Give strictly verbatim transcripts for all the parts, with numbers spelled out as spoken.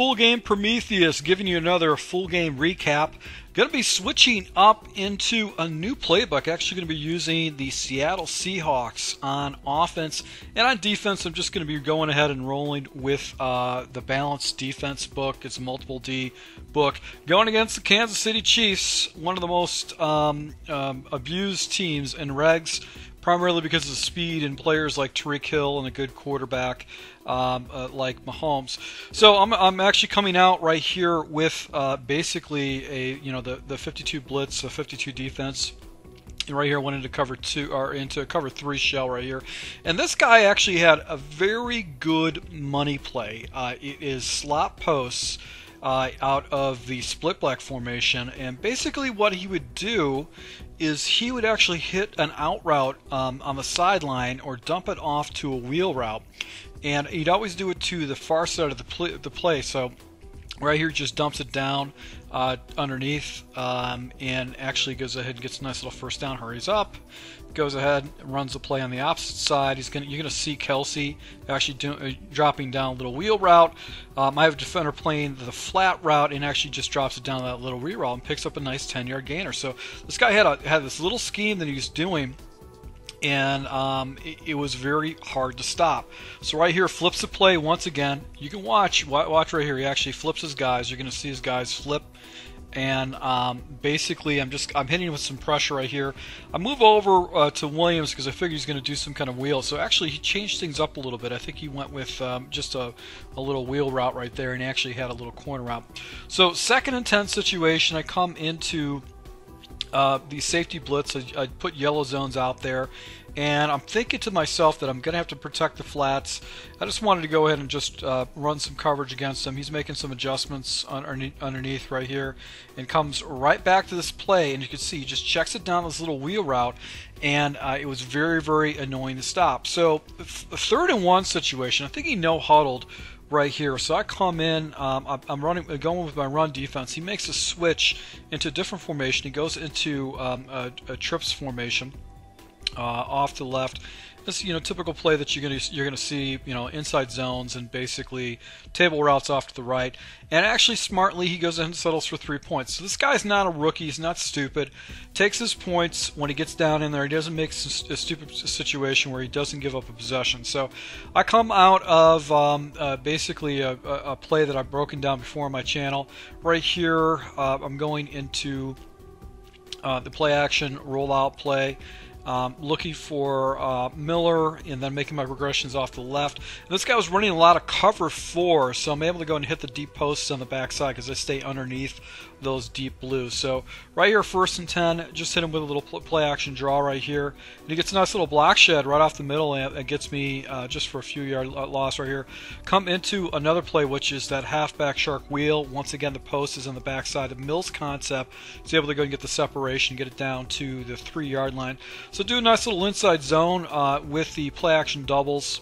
Full Game Prometheus giving you another full game recap. Going to be switching up into a new playbook. Actually going to be using the Seattle Seahawks on offense. And on defense, I'm just going to be going ahead and rolling with uh, the balanced defense book. It's a multiple D book. Going against the Kansas City Chiefs, one of the most um, um, abused teams in regs, primarily because of speed and players like Tyreek Hill and a good quarterback um, uh, like Mahomes. So I'm, I'm actually coming out right here with uh, basically a, you know, the, the fifty-two blitz, a fifty-two defense. And right here went into cover two, or into cover three shell right here. And this guy actually had a very good money play. Uh, it is slot posts uh, out of the split black formation. And basically what he would do is he would actually hit an out route um, on the sideline or dump it off to a wheel route. And he'd always do it to the far side of the play. The play. So right here just dumps it down uh, underneath um, and actually goes ahead and gets a nice little first down, hurries up, goes ahead, runs the play on the opposite side. He's gonna, you're going to see Kelsey actually do, uh, dropping down a little wheel route. Um, I have a defender playing the flat route and actually just drops it down that little wheel route and picks up a nice ten-yard gainer. So this guy had, a, had this little scheme that he was doing, and um, it, it was very hard to stop. So right here, flips the play once again. You can watch, watch right here. He actually flips his guys. You're going to see his guys flip. And um, basically, I'm just I'm hitting with some pressure right here. I move over uh, to Williams because I figure he's going to do some kind of wheel. So actually, he changed things up a little bit. I think he went with um, just a, a little wheel route right there, and actually had a little corner route. So second and ten situation, I come into uh, the safety blitz. I, I put yellow zones out there. And I'm thinking to myself that I'm going to have to protect the flats. I just wanted to go ahead and just uh, run some coverage against him. He's making some adjustments underneath right here and comes right back to this play. And you can see he just checks it down this little wheel route. And uh, it was very, very annoying to stop. So the third and one situation, I think he no-huddled right here. So I come in, um, I'm running, going with my run defense. He makes a switch into a different formation. He goes into um, a, a trips formation. Uh, off to the left, this you know typical play that you're gonna you're gonna see you know inside zones and basically table routes off to the right. And actually smartly he goes ahead and settles for three points. So this guy's not a rookie. He's not stupid. Takes his points when he gets down in there. He doesn't make a stupid situation where he doesn't give up a possession. So I come out of um, uh, basically a, a play that I've broken down before on my channel. Right here uh, I'm going into uh, the play action rollout play. Um, looking for uh, Miller and then making my regressions off to the left. And this guy was running a lot of cover four, so I'm able to go and hit the deep posts on the backside because I stay underneath those deep blues. So right here, first and ten, just hit him with a little play action draw right here. And he gets a nice little block shed right off the middle, and it gets me uh, just for a few yard loss right here. Come into another play, which is that halfback shark wheel. Once again, the post is on the backside of Mills' concept. He's able to go and get the separation, get it down to the three-yard line. So do a nice little inside zone uh, with the play action doubles.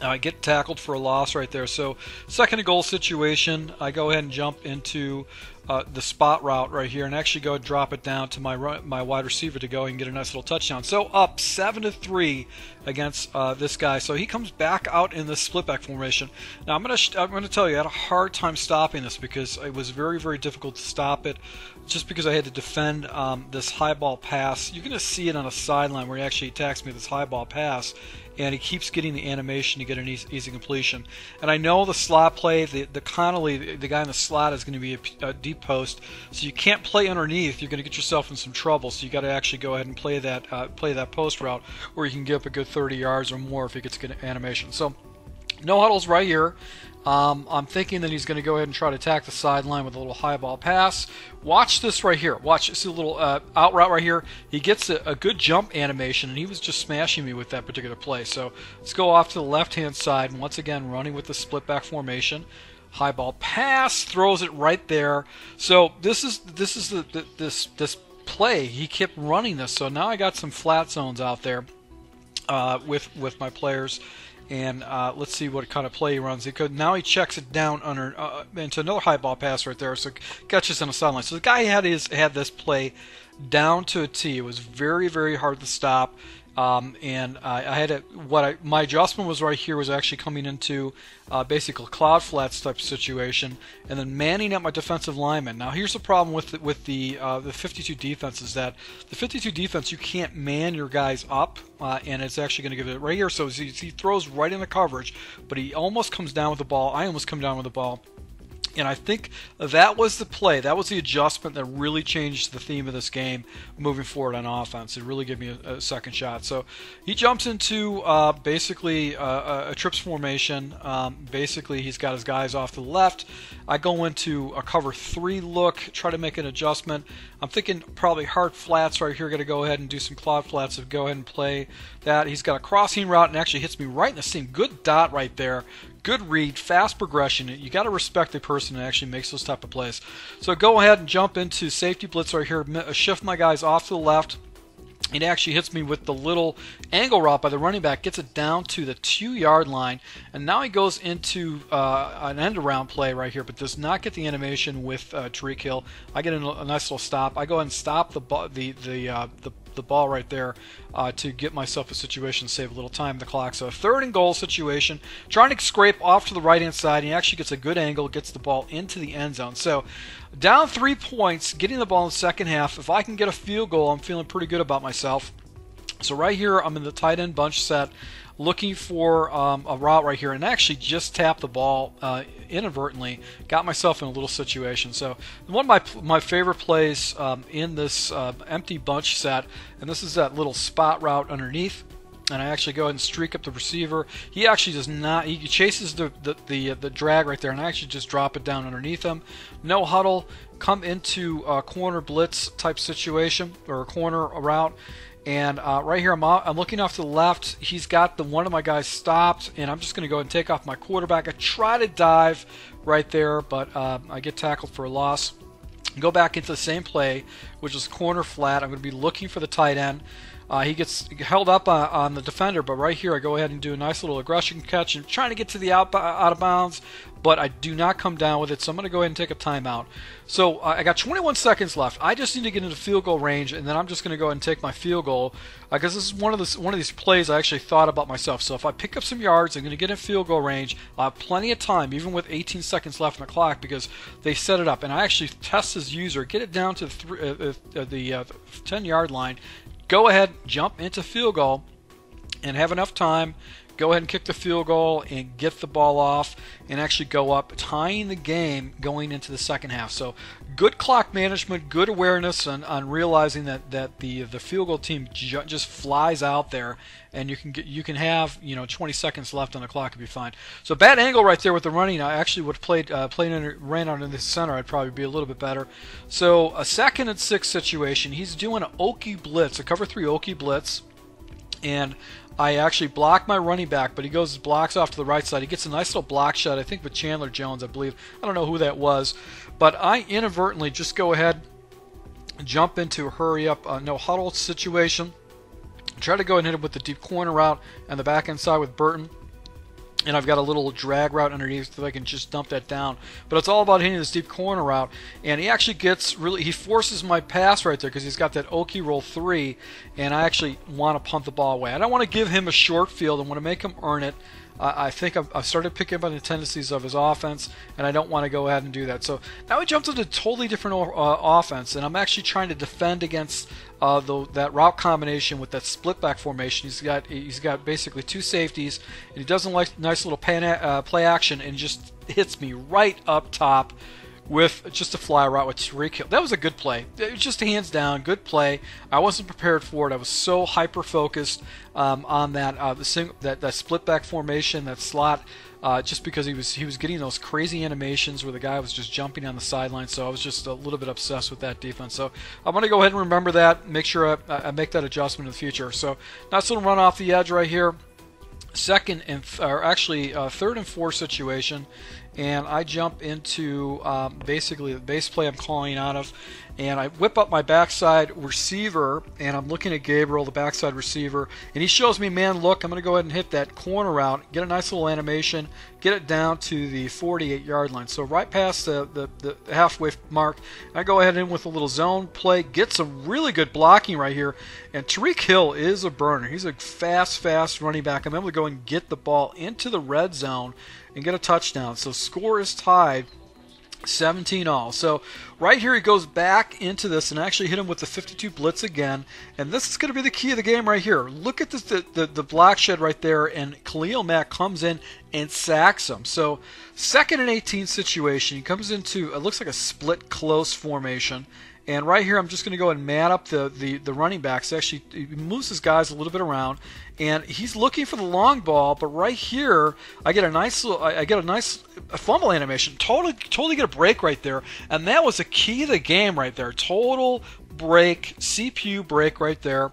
I uh, get tackled for a loss right there. So second and goal situation, I go ahead and jump into uh, the spot route right here and actually go and drop it down to my run, my wide receiver to go and get a nice little touchdown. So up seven to three against uh, this guy. So he comes back out in the splitback formation. Now I'm gonna I'm gonna tell you I had a hard time stopping this because it was very very difficult to stop it, just because I had to defend um, this high ball pass. You're gonna see it on a sideline where he actually attacks me with this high ball pass. And he keeps getting the animation to get an easy, easy completion. And I know the slot play, the, the Connolly, the, the guy in the slot is going to be a, a deep post, so you can't play underneath. You're going to get yourself in some trouble. So you got to actually go ahead and play that uh, play that post route, or you can get up a good thirty yards or more if he gets good animation. So no huddles right here. Um, I'm thinking that he's going to go ahead and try to attack the sideline with a little high ball pass. Watch this right here. Watch, see a little uh, out route right here. He gets a, a good jump animation, and he was just smashing me with that particular play. So let's go off to the left-hand side, and once again running with the split-back formation. High ball pass, throws it right there. So this is this is the, the this this play. He kept running this. So now I got some flat zones out there uh, with with my players. And uh, let's see what kind of play he runs. He could, now he checks it down under uh, into another high ball pass right there. So catches on the sideline. So the guy had his had this play down to a T. It was very very hard to stop. Um, and I, I had a, what I, my adjustment was right here was actually coming into uh, basically cloud flats type situation, and then manning up my defensive lineman. Now here's the problem with the, with the uh, the fifty-two defense is that the fifty-two defense, you can't man your guys up, uh, and it's actually going to give it right here. So he, he throws right in the coverage, but he almost comes down with the ball. I almost come down with the ball. And I think that was the play, that was the adjustment that really changed the theme of this game moving forward on offense. It really gave me a, a second shot. So he jumps into uh, basically a, a, a trips formation. Um, basically, he's got his guys off to the left. I go into a cover three look, try to make an adjustment. I'm thinking probably hard flats right here. Going to go ahead and do some cloud flats. So go ahead and play that. He's got a crossing route and actually hits me right in the seam. Good dot right there. Good read, fast progression. You got to respect the person that actually makes those type of plays. So go ahead and jump into safety blitz right here. Shift my guys off to the left. It actually hits me with the little angle route by the running back, gets it down to the two-yard line, and now he goes into uh, an end-around play right here, but does not get the animation with uh, Tyreek Hill. I get a nice little stop. I go ahead and stop the the the uh, the, the ball right there uh, to get myself a situation, save a little time on the clock. So a third and goal situation, trying to scrape off to the right-hand side, and he actually gets a good angle, gets the ball into the end zone. So down three points, getting the ball in the second half. If I can get a field goal, I'm feeling pretty good about myself. So right here, I'm in the tight end bunch set, looking for um, a route right here, and actually just tapped the ball uh, inadvertently. Got myself in a little situation. So one of my, my favorite plays um, in this uh, empty bunch set, and this is that little spot route underneath. And I actually go ahead and streak up the receiver. He actually does not. He chases the the, the the drag right there, and I actually just drop it down underneath him. No huddle. Come into a corner blitz type situation or a corner route. And uh, right here, I'm, out, I'm looking off to the left. He's got the one of my guys stopped, and I'm just going to go ahead and take off my quarterback. I try to dive right there, but uh, I get tackled for a loss. Go back into the same play, which is corner flat. I'm going to be looking for the tight end. Uh, he gets held up on, on the defender, but right here I go ahead and do a nice little aggression catch and trying to get to the out, out of bounds, but I do not come down with it, so I'm going to go ahead and take a timeout. So uh, I got twenty-one seconds left. I just need to get into field goal range, and then I'm just going to go ahead and take my field goal because uh, this is one of, this, one of these plays I actually thought about myself. So if I pick up some yards, I'm going to get in field goal range. I'll have plenty of time, even with eighteen seconds left on the clock, because they set it up. And I actually test this user, get it down to the ten-yard uh, uh, uh, line, go ahead, jump into field goal, and have enough time. Go ahead and kick the field goal and get the ball off and actually go up, tying the game going into the second half. So good clock management, good awareness on, on realizing that, that the the field goal team ju just flies out there, and you can get, you can have, you know, twenty seconds left on the clock and be fine. So bad angle right there with the running. I actually would have played, uh, played under, ran out in the center. I'd probably be a little bit better. So a second and six situation. He's doing an Okie blitz, a cover three Okie blitz, and I actually block my running back, but he goes blocks off to the right side. He gets a nice little block shot, I think, with Chandler Jones, I believe. I don't know who that was, but I inadvertently just go ahead and jump into a hurry-up, uh, no-huddle situation. Try to go and hit him with the deep corner route and the back inside with Burton. And I've got a little drag route underneath that I can just dump that down. But it's all about hitting this deep corner route. And he actually gets really, he forces my pass right there because he's got that Okie roll three. And I actually want to punt the ball away. I don't want to give him a short field. I want to make him earn it. Uh, I think I've, I've started picking up on the tendencies of his offense, and I don't want to go ahead and do that. So now he jumps into a totally different uh, offense, and I'm actually trying to defend against uh, the, that route combination with that split back formation. He's got he's got basically two safeties, and he doesn't like nice little pan, uh, play action, and just hits me right up top with just a fly route with Tyreek Hill. That was a good play. It was just hands down, good play. I wasn't prepared for it. I was so hyper-focused um, on that, uh, the sing that that split-back formation, that slot, uh, just because he was he was getting those crazy animations where the guy was just jumping on the sideline, so I was just a little bit obsessed with that defense. So I'm going to go ahead and remember that, make sure I, I make that adjustment in the future. So nice little run off the edge right here. Second and, or actually uh, third and four situation, and I jump into um, basically the base play I'm calling out of, and I whip up my backside receiver, and I'm looking at Gabriel, the backside receiver, and he shows me, man, look, I'm going to go ahead and hit that corner route, get a nice little animation, get it down to the forty-eight yard line. So right past the, the, the halfway mark, I go ahead in with a little zone play, get some really good blocking right here, and Tyreek Hill is a burner. He's a fast, fast running back. I'm able to go and get the ball into the red zone and get a touchdown. So score is tied seventeen all. So right here he goes back into this and actually hit him with the fifty-two blitz again, and this is going to be the key of the game right here. Look at this, the, the, the block shed right there, and Khalil Mack comes in and sacks him. So second and eighteen situation, he comes into, it looks like a split close formation, and right here I'm just going to go and man up the, the, the running backs. Actually, he moves his guys a little bit around, and he's looking for the long ball, but right here I get a nice little, I get a nice fumble animation. Totally, totally get a break right there, and that was the key to the game right there. Total break, C P U break right there.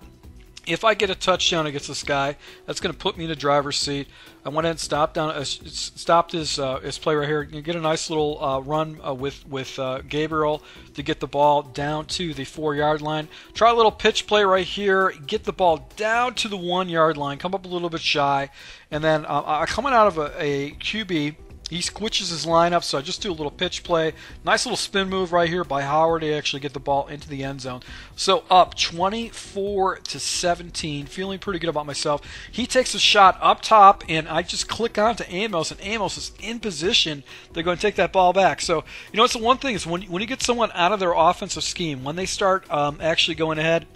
If I get a touchdown against this guy, that's going to put me in the driver's seat. I went ahead and stopped down, uh, stopped his uh, his play right here. You get a nice little uh, run uh, with with uh, Gabriel to get the ball down to the four yard line. Try a little pitch play right here. Get the ball down to the one yard line. Come up a little bit shy, and then uh, coming out of a, a Q B. He switches his lineup, so I just do a little pitch play. Nice little spin move right here by Howard to actually get the ball into the end zone. So up twenty-four to seventeen, feeling pretty good about myself. He takes a shot up top, and I just click on to Amos, and Amos is in position. They're going to take that ball back. So, you know, it's the one thing is when, when you get someone out of their offensive scheme, when they start um, actually going ahead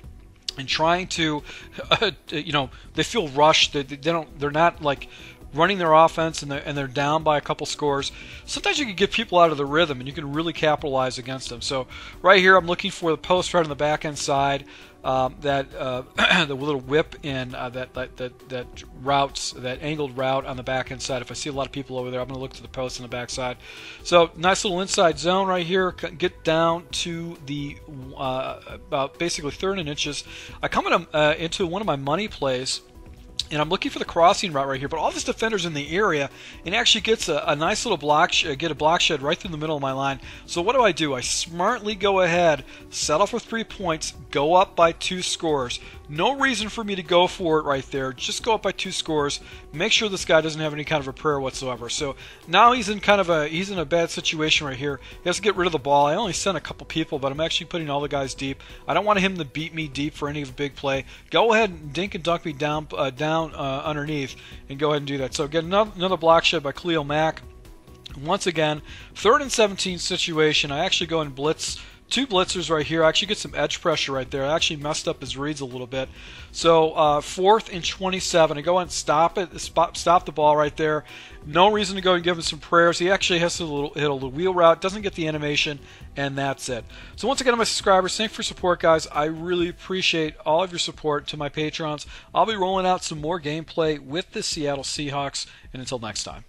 and trying to, uh, you know, they feel rushed. They, they don't, they're not like running their offense, and they're, and they're down by a couple scores. Sometimes you can get people out of the rhythm, and you can really capitalize against them. So right here, I'm looking for the post right on the back end side, um, that uh, the little whip and uh, that, that that that routes, that angled route on the back end side. If I see a lot of people over there, I'm going to look to the post on the back side. So nice little inside zone right here. Get down to the uh, about basically third and inches. I come in, uh, into one of my money plays, and I'm looking for the crossing route right here, but all this defender's in the area, and actually gets a, a nice little block, sh get a block shed right through the middle of my line. So what do I do? I smartly go ahead, settle for three points, go up by two scores. No reason for me to go for it right there. Just go up by two scores. Make sure this guy doesn't have any kind of a prayer whatsoever. So now he's in kind of a he's in a bad situation right here. He has to get rid of the ball. I only sent a couple people, but I'm actually putting all the guys deep. I don't want him to beat me deep for any of a big play. Go ahead and dink and dunk me down uh, down. Uh, underneath, and go ahead and do that. So get another, another block shed by Khalil Mack. Once again, third and seventeen situation. I actually go and blitz two blitzers right here. I actually get some edge pressure right there. I actually messed up his reads a little bit. So uh, fourth and twenty-seven. I go ahead and stop it. Stop, stop the ball right there. No reason to go and give him some prayers. He actually has to little, hit a little wheel route. Doesn't get the animation, and that's it. So once again, to my subscribers, thanks for support, guys. I really appreciate all of your support. To my patrons, I'll be rolling out some more gameplay with the Seattle Seahawks. And until next time.